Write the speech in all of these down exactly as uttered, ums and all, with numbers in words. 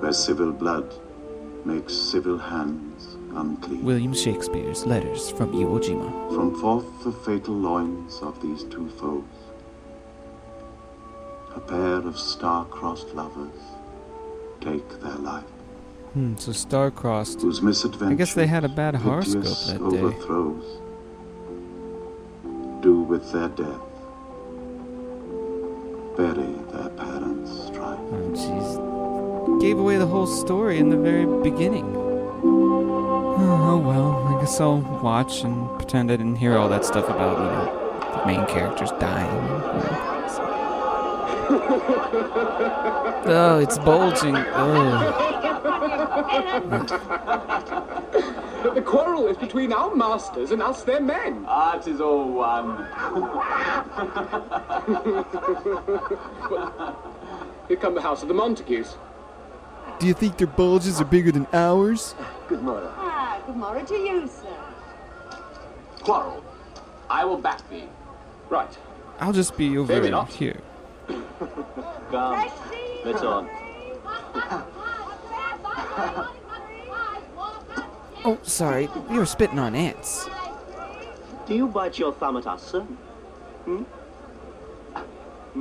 where civil blood makes civil hands unclean. William Shakespeare's Letters from Iwo Jima. From forth the fatal loins of these two foes, a pair of star-crossed lovers take their life. Hmm, so star-crossed. Whose misadventure, I guess they had a bad horoscope that overthrows, day. Do with their death, bury their parents' strife. Oh, jeez. Gave away the whole story in the very beginning. Oh, well, I guess I'll watch and pretend I didn't hear all that stuff about, you know, the main characters dying. You know. Oh, it's bulging. Oh. The quarrel is between our masters and us, their men. Art is all one. Well, here come the house of the Montagues. Do you think their bulges are bigger than ours? Good morrow. Ah, good morrow to you, sir. Quarrel, I will back thee. Right. I'll just be over here. Come, let's on. Oh, sorry, we were spitting on ants. Do you bite your thumb at us, sir? Hmm?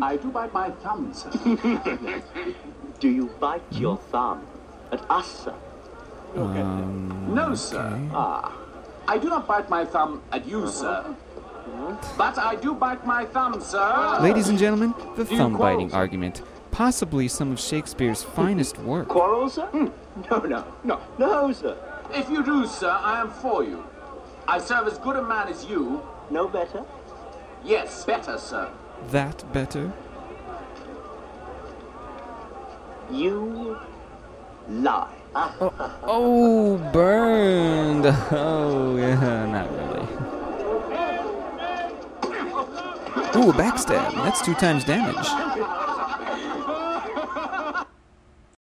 I do bite my thumb, sir. Do you bite your thumb at us, sir? Um, no, sir. Okay. Ah, I do not bite my thumb at you, sir. But I do bite my thumb, sir. Ladies and gentlemen, the thumb-biting argument. Possibly some of Shakespeare's finest work. Quarrel, sir? Hmm. No, no, no, no, sir. If you do, sir, I am for you. I serve as good a man as you. No better? Yes, better, sir. That better? You lie. Oh, oh, burned. Oh, yeah, not really. Ooh, a backstab. That's two times damage.